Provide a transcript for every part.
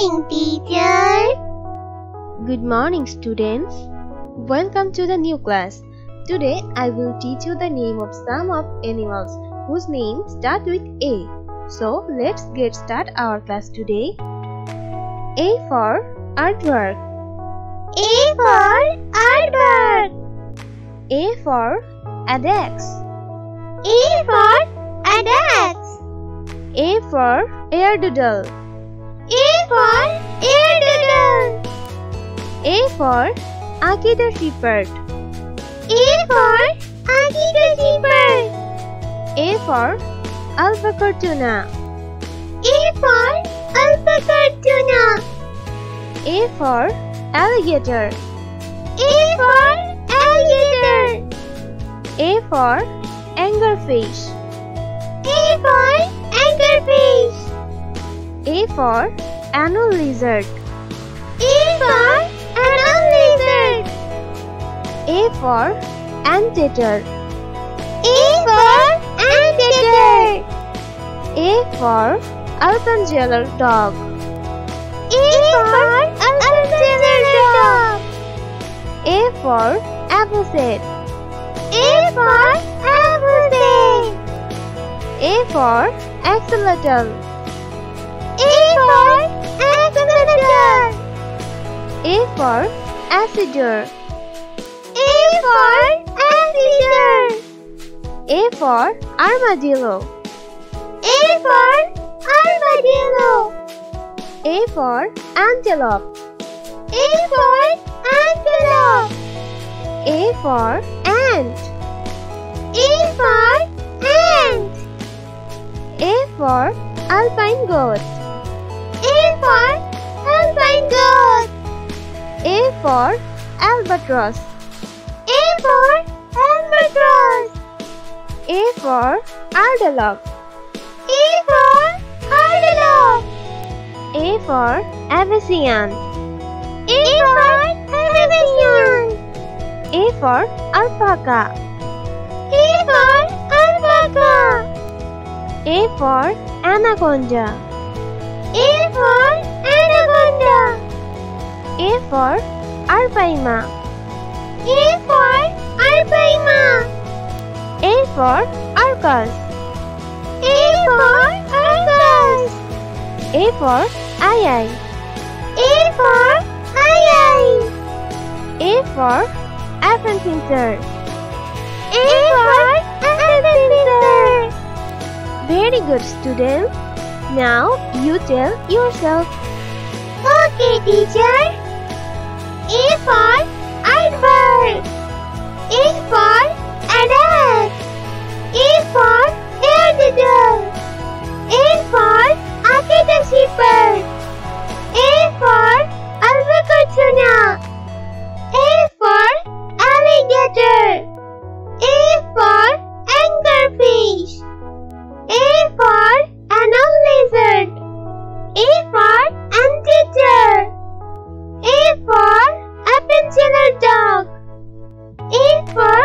morning, teacher. Good morning, students. Welcome to the new class. Today, I will teach you the name of some of animals whose names start with A. So, let's get started our class today. A for aardvark. A for aardvark. A for addax. A for addax. A for airedale. A for airedale. A for Akita Shepherd. A for Akita Shepherd. A for Alpha Cortuna. A for Alpha Cortuna. A for alligator. A for alligator. A for anglerfish. A for anglerfish. A for anole lizard. A for anole lizard. A for anteater. A for anteater. A for Alpenjelal dog. A for Alpenjelal dog. A for Avocet. A for Avocet. A for axolotl. A for axolotl. A for axis deer. A for axis deer. A for armadillo. A for armadillo. A for antelope. A for antelope. A for ant. A for ant. A for alpine goat. A for alpine goat. A for albatross. A for albatross. A for antelope. A for antelope. A for Avician. A for Avician. A for alpaca. A for alpaca. A for anaconda. A for anaconda. A for Arapaima. A for Arapaima. A for Alkaos. A for Alkaos. A for Ayayi. A for Ayayi. A for Apenpinter. A for Apenpinter. Very good, students. Now you tell yourself. Okay, teacher. A for aardvark. A for addax. A for airedale. A for Akita Shepherd. A for Alpha Cortuna. A for alligator. A for anglerfish. A for anole lizard. A for anteater. A for Apenjelal dog. A for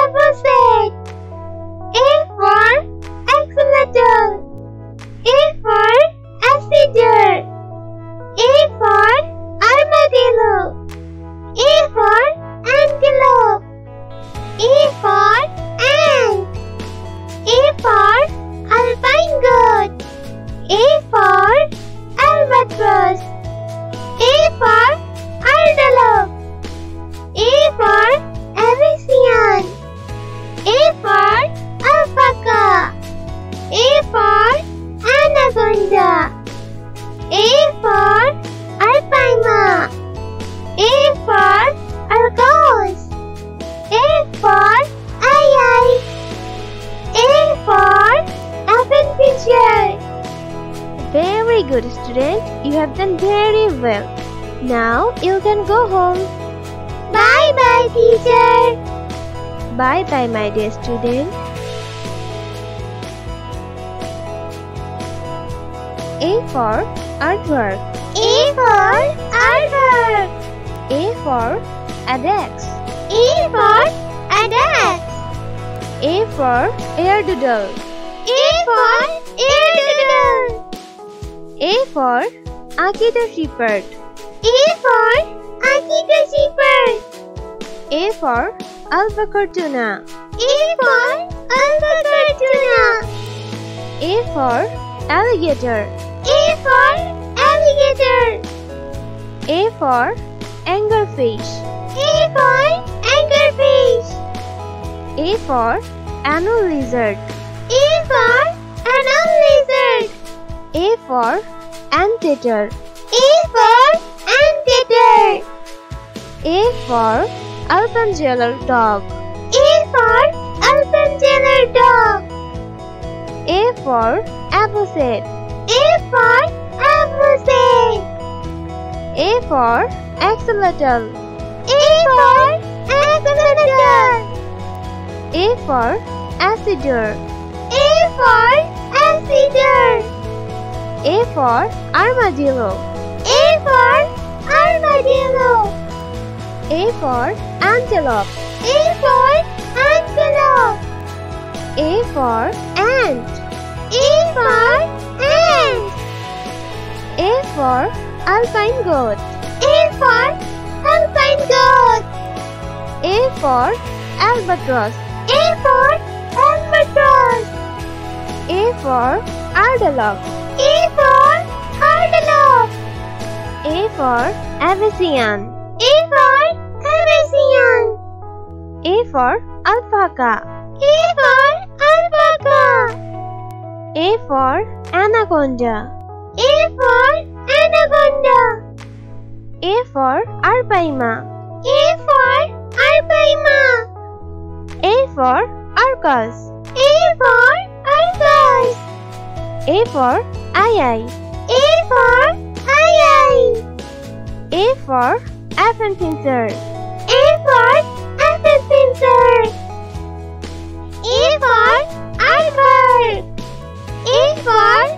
avocet. A for axolotl. A for axis deer. A for armadillo. A for antelope. A for ant. A for alpine goat. A for albatross. A for antelope. A for Avician. A for alpaca. A for anaconda. A for Arapaima. A for Alkaos. A for Ayayi. A for Apenpinter. Very good, student. You have done very well. Now you can go home. Bye bye, teacher. Bye bye, my dear student. A for aardvark. A for aardvark. A for addax. A for addax. A for airedale. A for airedale. A for Akita Shepherd. A for Akita Shepherd. A for Alpha Cortuna. A for Alpha Cortuna. A for Alligator. A for Alligator. A for Anglerfish. A for Anglerfish. A for Anole Lizard. A for Anole Lizard. A for Anteater. A for Anteater. A for Alpenjelal Dog. A for Alpenjelal Dog. A for Avocet. A for Avocet. A for Axolotl. A for Axolotl. A for Acid deer. A for Acid deer. A for Armadillo. A for Armadillo. A for Antelope. A for Antelope. A for Ant. A for Ant. A for Alpine Goat. A for Alpine Goat. A for Albatross. A for Albatross. A for Airedale. A for Airedale. A for Avician. A for Avician. A for Alpaca. A for Alpaca. A for Anaconda. A for Anaconda. A for Arapaima. A for Arapaima. A for Arkaos. A for Arkaos. A for Ayayi. A for Ayayi. A for Apenpinter. A for Apenpinter. A for Arbor. A for